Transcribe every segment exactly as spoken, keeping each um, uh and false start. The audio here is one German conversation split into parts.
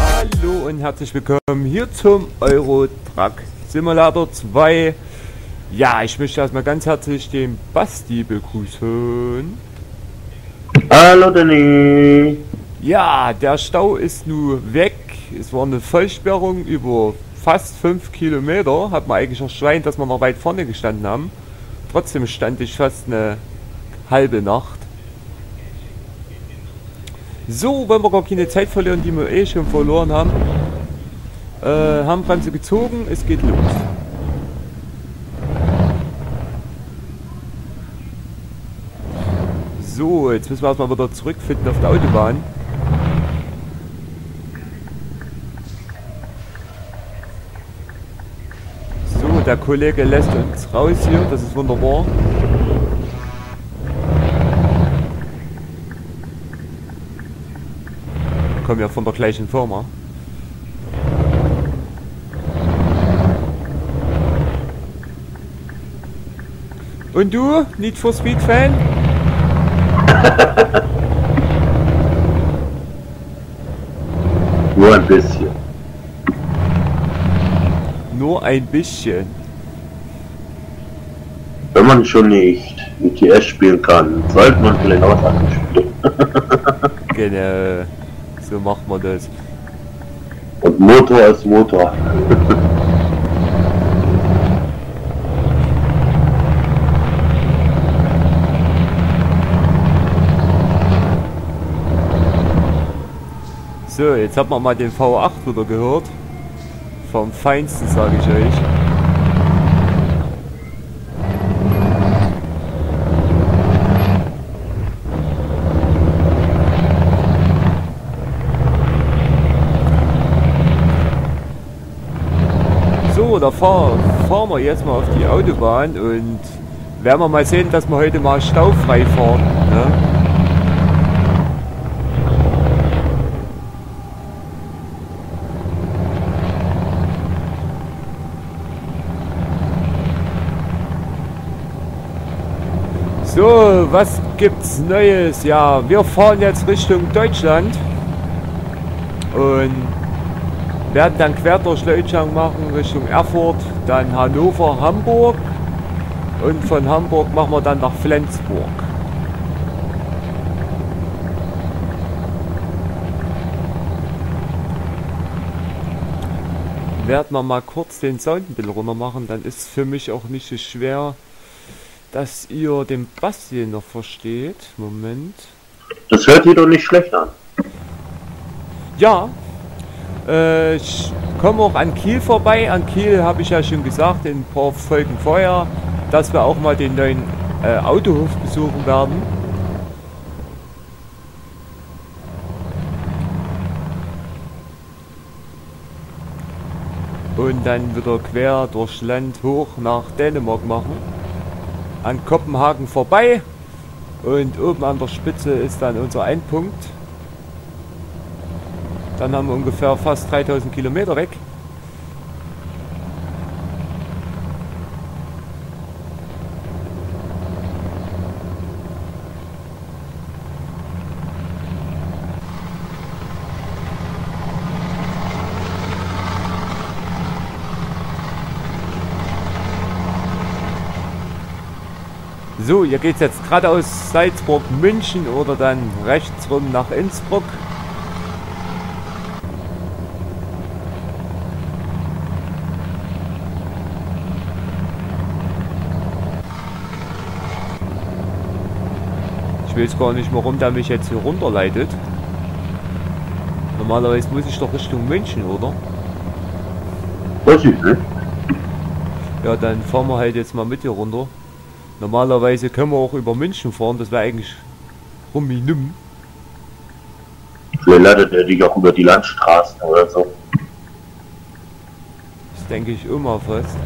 Hallo und herzlich willkommen hier zum Euro Truck Simulator zwei. Ja, ich möchte erstmal ganz herzlich den Basti begrüßen. Hallo Danny. Ja, der Stau ist nun weg. Es war eine Vollsperrung über fast fünf Kilometer. Hat man eigentlich erschweint, dass wir noch weit vorne gestanden haben. Trotzdem stand ich fast eine halbe Nacht. So, wollen wir gar keine Zeit verlieren, die wir eh schon verloren haben. Äh, haben Bremse gezogen, es geht los. So, jetzt müssen wir erstmal wieder zurückfinden auf der Autobahn. Der Kollege lässt uns raus hier, das ist wunderbar. Wir kommen ja von der gleichen Firma. Und du, Need for Speed Fan? Nur ein bisschen. Nur ein bisschen. Wenn man schon nicht E T S spielen kann, sollte man vielleicht auch was anderes spielen. Genau, so macht man das. Und Motor ist Motor. So, jetzt hat man mal den V acht wieder gehört. Vom Feinsten, sage ich euch. So, da fahren wir jetzt mal auf die Autobahn und werden wir mal sehen, dass wir heute mal staufrei fahren. Ne? So, was gibt's Neues? Ja, wir fahren jetzt Richtung Deutschland und werden dann quer durch Deutschland machen, Richtung Erfurt, dann Hannover, Hamburg und von Hamburg machen wir dann nach Flensburg. Werden wir mal kurz den Sound ein bisschen runter machen, dann ist es für mich auch nicht so schwer, dass ihr den Basti noch versteht. Moment. Das hört ihr doch nicht schlecht an. Ja. Äh, ich komme auch an Kiel vorbei. An Kiel habe ich ja schon gesagt, in ein paar Folgen vorher, dass wir auch mal den neuen äh, Autohof besuchen werden. Und dann wieder quer durchs Land hoch nach Dänemark machen. An Kopenhagen vorbei und oben an der Spitze ist dann unser Endpunkt. Dann haben wir ungefähr fast dreitausend Kilometer weg. So, hier geht es jetzt geradeaus Salzburg, München oder dann rechts rum nach Innsbruck. Ich weiß gar nicht, warum der mich jetzt hier runterleitet. Normalerweise muss ich doch Richtung München, oder? Weiß ich nicht. Ja, dann fahren wir halt jetzt mal mit hier runter. Normalerweise können wir auch über München fahren, das wäre eigentlich ruminum. Vielleicht leitet er dich auch über die Landstraßen oder so. Das denke ich immer fast.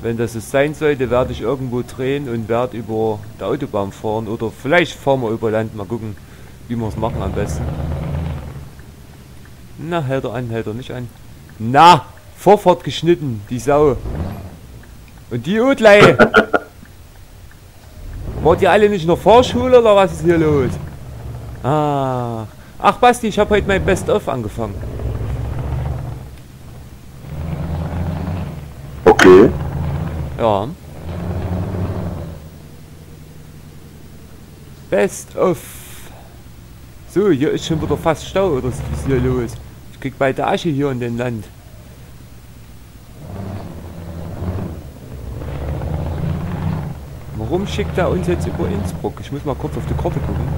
Wenn das es sein sollte, werde ich irgendwo drehen und werde über die Autobahn fahren. Oder vielleicht fahren wir über Land, mal gucken, wie wir es machen am besten. Na, hält er an, hält er nicht an. Na, Vorfahrt geschnitten, die Sau. Und die Udlei. Wart ihr alle nicht nur Fahrschule oder was ist hier los? Ah. Ach Basti, ich habe heute mein Best-of angefangen. Okay. Ja. Best-of. So, hier ist schon wieder fast Stau, oder was ist hier los? Ich krieg bald Asche hier in den Land. Warum schickt er uns jetzt über Innsbruck? Ich muss mal kurz auf die Karte gucken.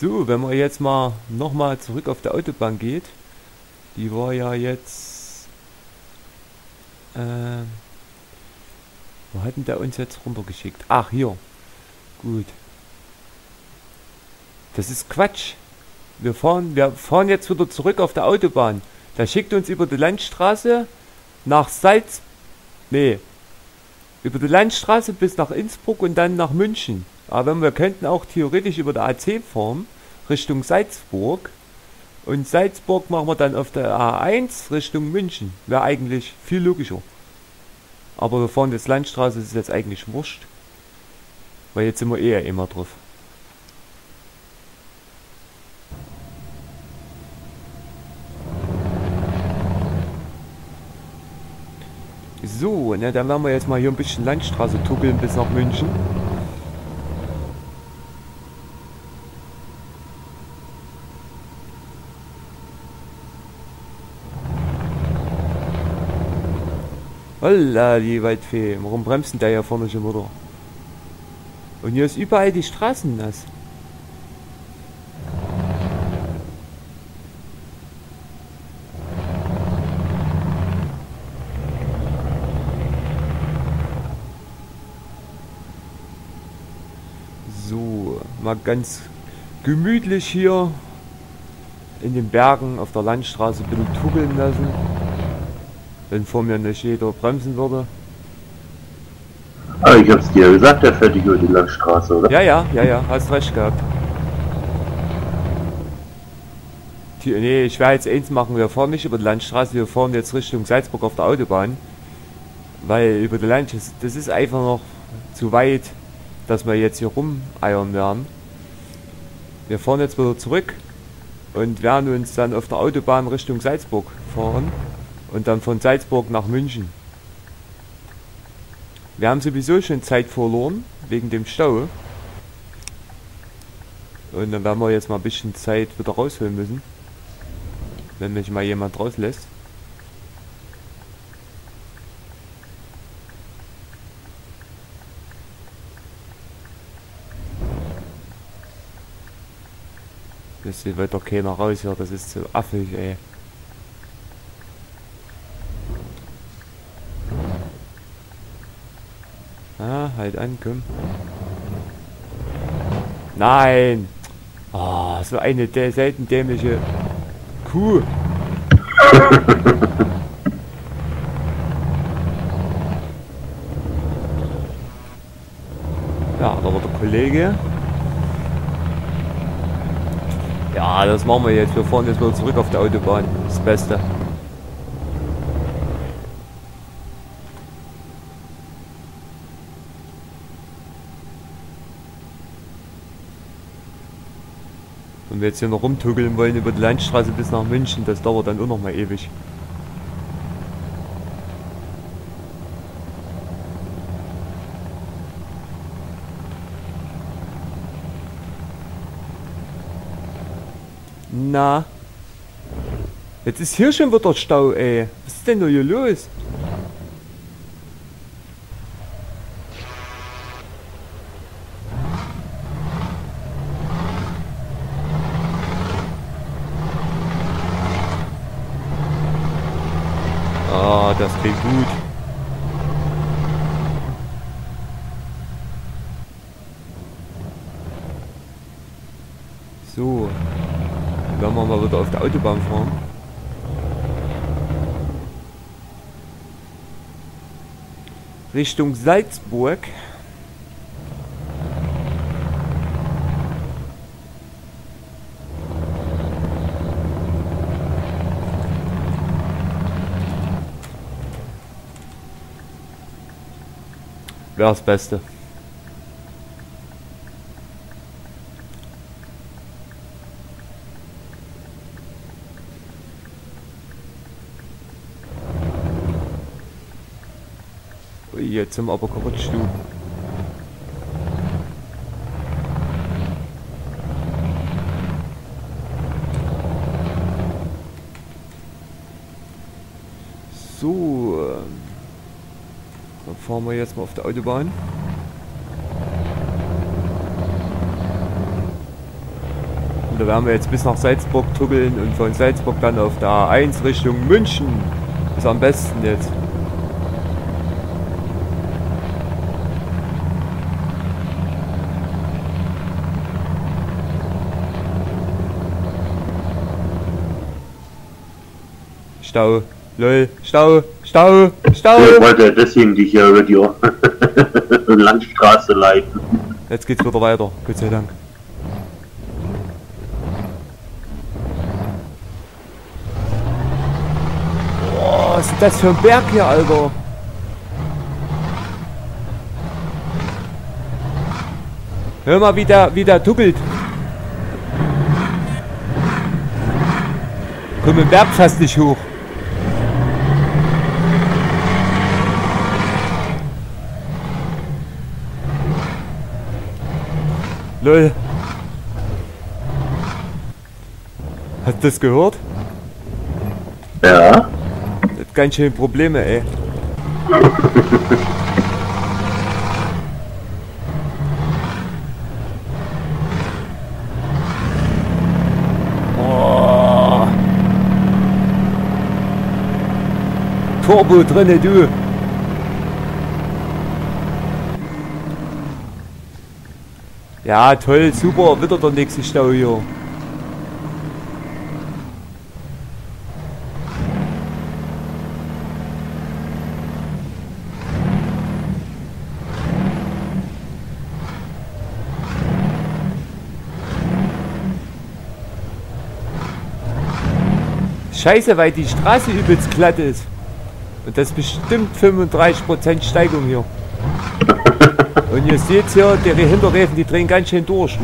So, wenn man jetzt mal nochmal zurück auf die Autobahn geht. Die war ja jetzt... Äh, wo hat denn der uns jetzt runtergeschickt? Ach, hier. Gut. Das ist Quatsch. Wir fahren, wir fahren jetzt wieder zurück auf der Autobahn. Der schickt uns über die Landstraße nach Salz... Nee. Über die Landstraße bis nach Innsbruck und dann nach München. Aber wir könnten auch theoretisch über der A zehn fahren, Richtung Salzburg. Und Salzburg machen wir dann auf der A eins Richtung München. Wäre eigentlich viel logischer. Aber wir fahren jetzt Landstraße, das ist jetzt eigentlich wurscht. Weil jetzt sind wir eh immer drauf. So, ne, dann werden wir jetzt mal hier ein bisschen Landstraße tuckeln bis nach München. Holla, die Waldfee. Warum bremst denn der hier vorne schon wieder? Und hier ist überall die Straßen nass. Ganz gemütlich hier in den Bergen auf der Landstraße ein bisschen tuckeln lassen, wenn vor mir nicht jeder bremsen würde. Ah, ich hab's dir gesagt, der fährt über die Landstraße, oder? Ja, ja, ja, ja, hast recht gehabt. Die, nee, ich werde jetzt eins machen, wir fahren nicht über die Landstraße, wir fahren jetzt Richtung Salzburg auf der Autobahn, weil über die Landstraße, das ist einfach noch zu weit, dass wir jetzt hier rumeiern werden. Wir fahren jetzt wieder zurück und werden uns dann auf der Autobahn Richtung Salzburg fahren und dann von Salzburg nach München. Wir haben sowieso schon Zeit verloren wegen dem Stau und dann werden wir jetzt mal ein bisschen Zeit wieder rausholen müssen, wenn mich mal jemand rauslässt. Das wird doch keiner raus hier, das ist so affig, ey. Ah, halt an, komm. Nein! Ah, oh, so eine selten dämliche Kuh. Ja, da war der Kollege. Ja, das machen wir jetzt. Wir fahren jetzt wieder zurück auf die Autobahn. Das Beste. Wenn wir jetzt hier noch rumtuckeln wollen über die Landstraße bis nach München, das dauert dann auch noch mal ewig. Na, jetzt ist hier schon wieder Stau, ey. Was ist denn da hier los? Ah, das klingt gut. So. Wenn wir mal wieder auf der Autobahn fahren. Richtung Salzburg. wäre das Beste. Ui, jetzt sind wir aber kaputt, du. So, dann fahren wir jetzt mal auf der Autobahn. Und da werden wir jetzt bis nach Salzburg tuckeln und von Salzburg dann auf der A eins Richtung München. Ist am besten jetzt. Stau. Lol, Stau, Stau, Stau! Ich wollte ja deswegen dich hier über die Landstraße leiten. Jetzt geht's wieder weiter, Gott sei Dank. Boah, was ist das für ein Berg hier, Alter? Hör mal, wie der, wie der tuckelt. Komm im Berg fast nicht hoch. Lol. Hast du das gehört? Ja. Das hat ganz schön Probleme, ey. Oh. Turbo drinne, du. Ja, toll, super, wieder der nächste Stau hier. Scheiße, weil die Straße übelst glatt ist. Und das ist bestimmt fünfunddreißig Prozent Steigung hier. Und ihr seht hier, die Hinterräfen, die drehen ganz schön durch.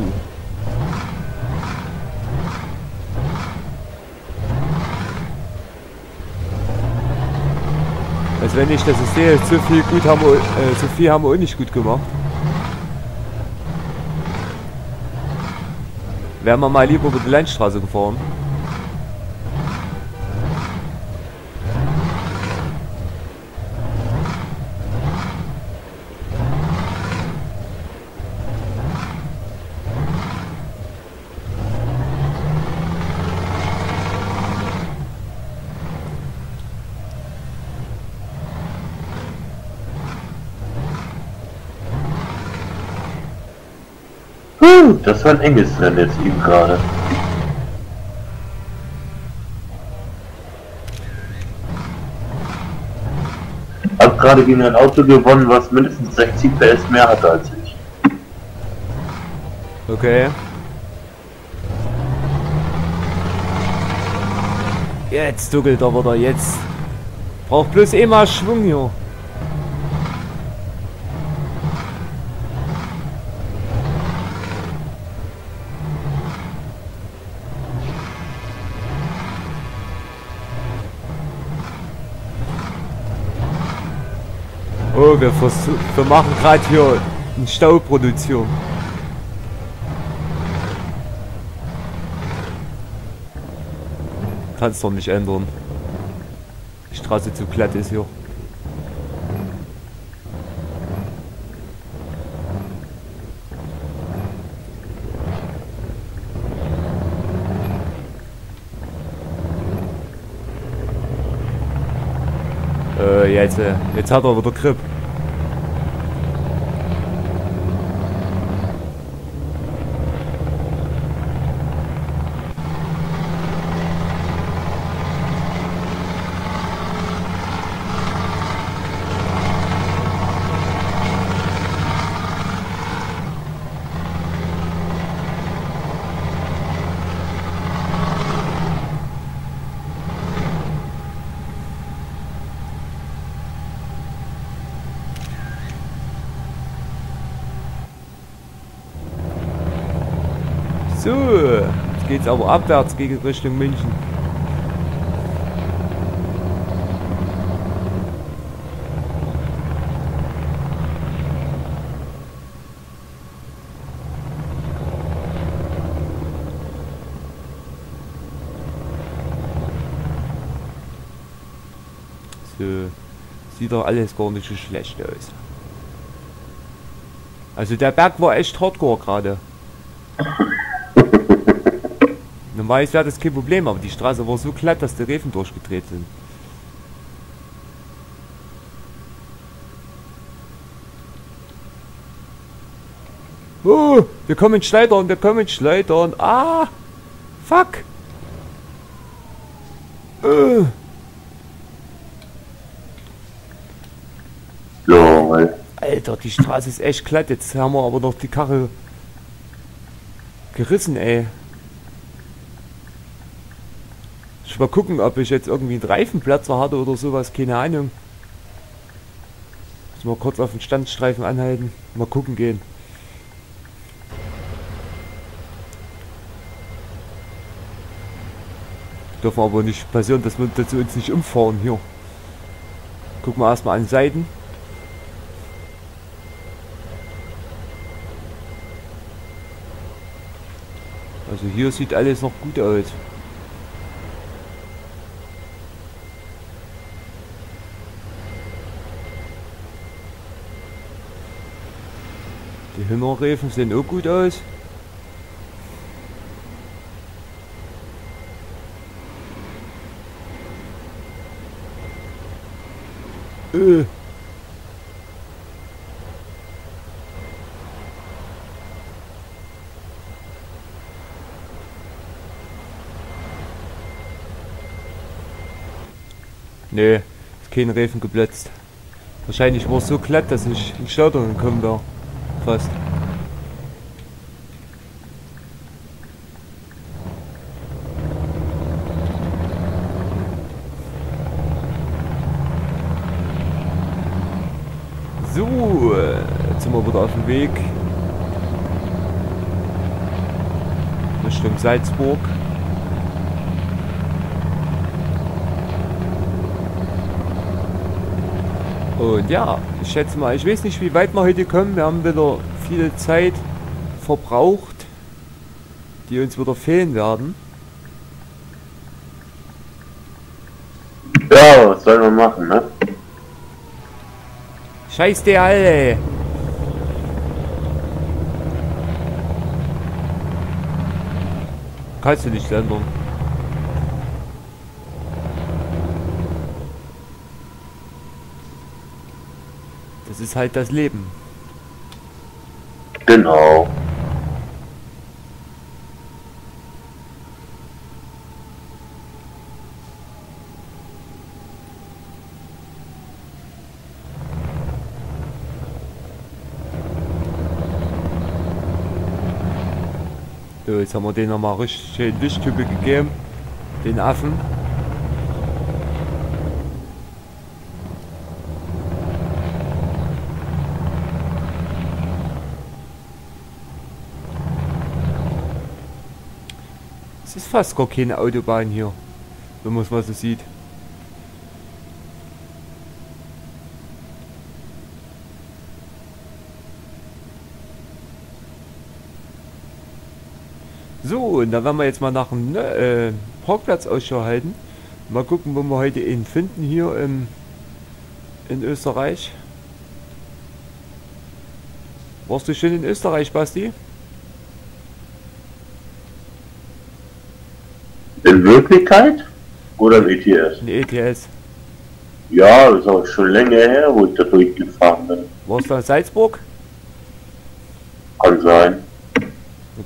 Also wenn ich das sehe, so viel, gut haben wir, äh, so viel haben wir auch nicht gut gemacht. Wären wir mal lieber über die Landstraße gefahren. Das war ein enges Rennen jetzt eben gerade. Ich habe gerade gegen ein Auto gewonnen, was mindestens sechzig P S mehr hatte als ich. Okay. Jetzt duckelt er wieder, jetzt. Braucht bloß immer Schwung hier. Oh, wir, wir machen gerade hier eine Stauproduktion. Kannst doch nicht ändern. Die Straße zu glatt ist hier. Äh, jetzt, jetzt hat er wieder Grip. So, jetzt geht's aber abwärts gegen Richtung München. So, sieht doch alles gar nicht so schlecht aus. Also der Berg war echt hardcore gerade. Normalerweise wäre das kein Problem, aber die Straße war so glatt, dass die Reifen durchgedreht sind. Oh, wir kommen schleudern, wir kommen schleudern. Ah, fuck. Uh. Alter, die Straße ist echt glatt, jetzt haben wir aber noch die Karre gerissen, ey. Ich mal gucken, ob ich jetzt irgendwie einen Reifenplatzer hatte oder sowas, keine Ahnung. Muss mal kurz auf den Standstreifen anhalten, mal gucken gehen. Dürfen aber nicht passieren, dass wir dazu uns nicht umfahren hier. Gucken wir erstmal an den Seiten. Also hier sieht alles noch gut aus. Die Hinterreifen sehen auch gut aus. Äh. Nee, ist kein Reifen geplatzt. Wahrscheinlich war es so glatt, dass ich in Stauern gekommen wäre. Fast. So, jetzt sind wir wieder auf dem Weg. Richtung Salzburg. Und ja, ich schätze mal, ich weiß nicht, wie weit wir heute kommen. Wir haben wieder viele Zeit verbraucht, die uns wieder fehlen werden. Ja, was soll man machen, ne? Scheiß dir alle! Kannst du nicht ändern. Das ist halt das Leben. Genau. So, jetzt haben wir den nochmal richtig schön Lichttübe gegeben, den Affen. Es ist fast gar keine Autobahn hier, wenn man es mal so sieht. So, und dann werden wir jetzt mal nach dem äh, Parkplatz Ausschau halten. Mal gucken, wo wir heute ihn finden hier im, in Österreich. Warst du schön in Österreich, Basti? In Wirklichkeit? Oder im E T S? In E T S. Ja, das ist auch schon länger her, wo ich da durchgefahren bin. Warst du in Salzburg? Kann sein.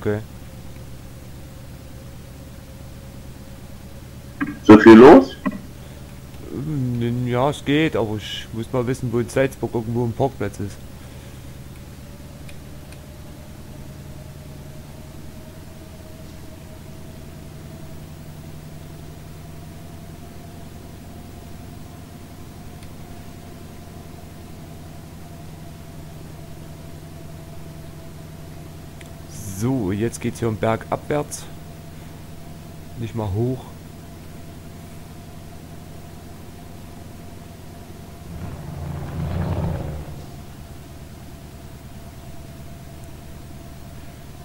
Okay. So viel los? Ja, es geht, aber ich muss mal wissen, wo in Salzburg irgendwo ein Parkplatz ist. So, jetzt geht es hier um Berg abwärts. Nicht mal hoch.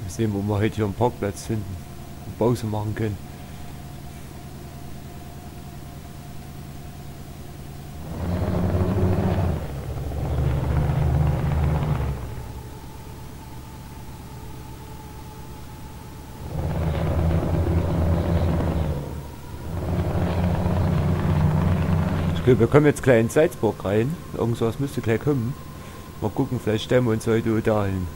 Wir sehen, wo wir heute hier einen Parkplatz finden und Pause machen können. Wir kommen jetzt gleich in Salzburg rein. Irgendwas müsste gleich kommen. Mal gucken, vielleicht stellen wir uns heute da hin.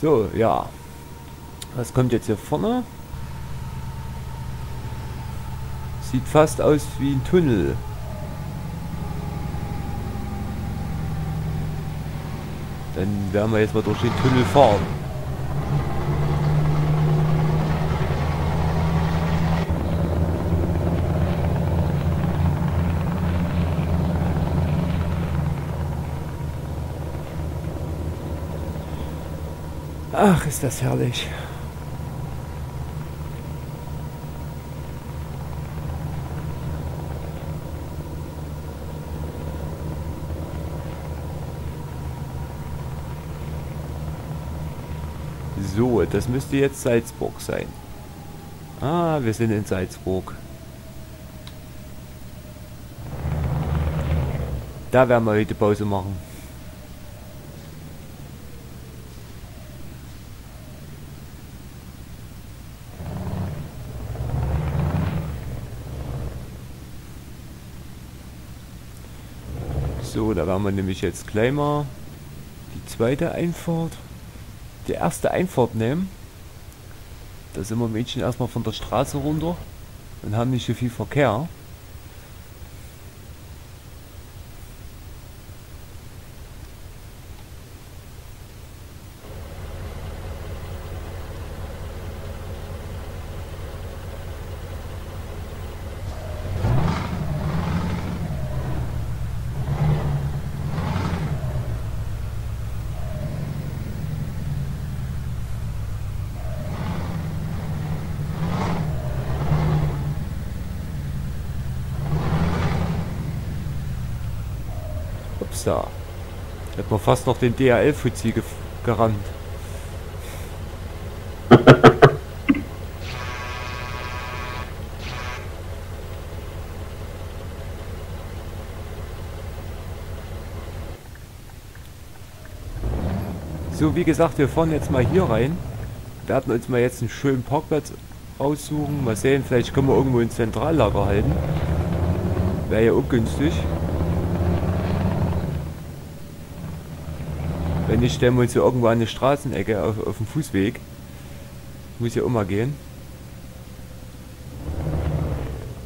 So, ja. Was kommt jetzt hier vorne? Sieht fast aus wie ein Tunnel. Dann werden wir jetzt mal durch den Tunnel fahren. Ach, ist das herrlich. So, das müsste jetzt Salzburg sein. Ah, wir sind in Salzburg. Da werden wir heute Pause machen. So, da werden wir nämlich jetzt gleich mal die zweite Einfahrt. Die erste Einfahrt nehmen. Da sind wir Mädchen erstmal von der Straße runter und haben nicht so viel Verkehr. Da hat man fast noch den D H L-Fuzzi ge gerannt. So, wie gesagt, wir fahren jetzt mal hier rein. Werden uns mal jetzt einen schönen Parkplatz aussuchen. Mal sehen, vielleicht können wir irgendwo ein Zentrallager halten. Wäre ja ungünstig. Wenn nicht, stellen wir uns hier irgendwo an eine Straßenecke auf, auf dem Fußweg. Muss ja immer gehen.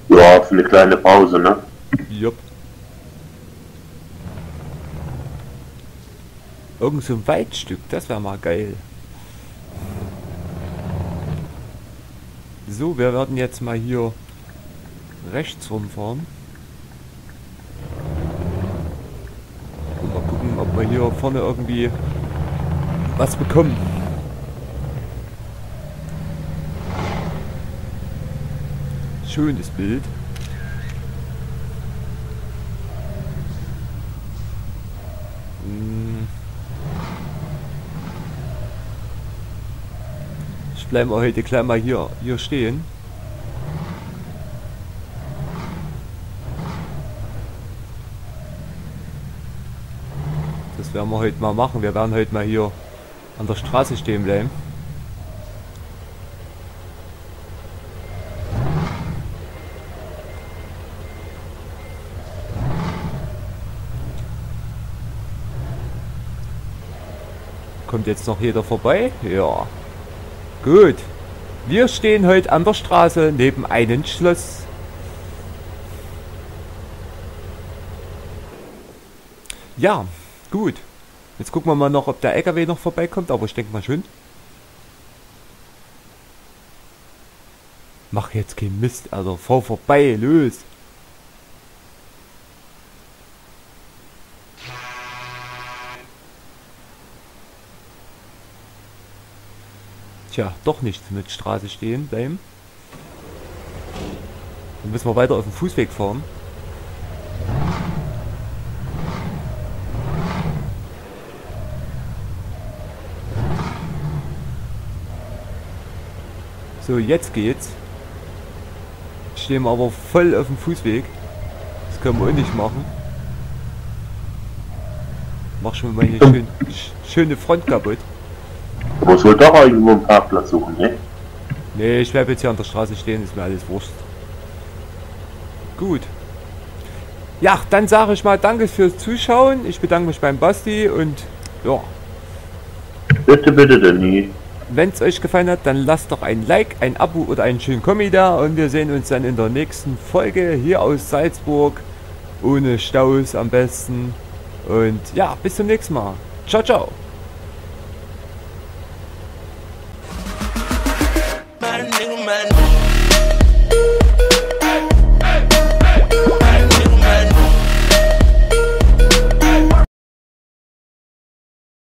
Ja, für eine kleine Pause, ne? Jupp. Irgend so ein Waldstück, das wäre mal geil. So, wir werden jetzt mal hier rechts rumfahren. Mal hier vorne irgendwie was bekommen. Schönes Bild. Ich bleibe mal heute gleich mal hier, hier stehen. Werden wir heute mal machen. Wir werden heute mal hier an der Straße stehen bleiben. Kommt jetzt noch jeder vorbei? Ja. Gut. Wir stehen heute an der Straße neben einem Schloss. Ja. Gut, Jetzt gucken wir mal noch, ob der L K W noch vorbeikommt, aber ich denke mal schon. Mach jetzt keinen Mist, also fahr vorbei, los! Tja, doch nichts mit Straße stehen bleiben. Dann müssen wir weiter auf dem Fußweg fahren. So, jetzt geht's. Stehen wir aber voll auf dem Fußweg. Das können wir auch nicht machen. Mach schon mal eine schön, schöne Front kaputt. Aber ich wollte doch irgendwo einen Parkplatz suchen, ne? Ne, ich werde jetzt hier an der Straße stehen, ist mir alles wurscht. Gut. Ja, dann sage ich mal danke fürs Zuschauen. Ich bedanke mich beim Basti und ja. Bitte, bitte, Danny. Wenn es euch gefallen hat, dann lasst doch ein Like, ein Abo oder einen schönen Kommi da. Und wir sehen uns dann in der nächsten Folge hier aus Salzburg. Ohne Staus am besten. Und ja, bis zum nächsten Mal. Ciao, ciao. Man,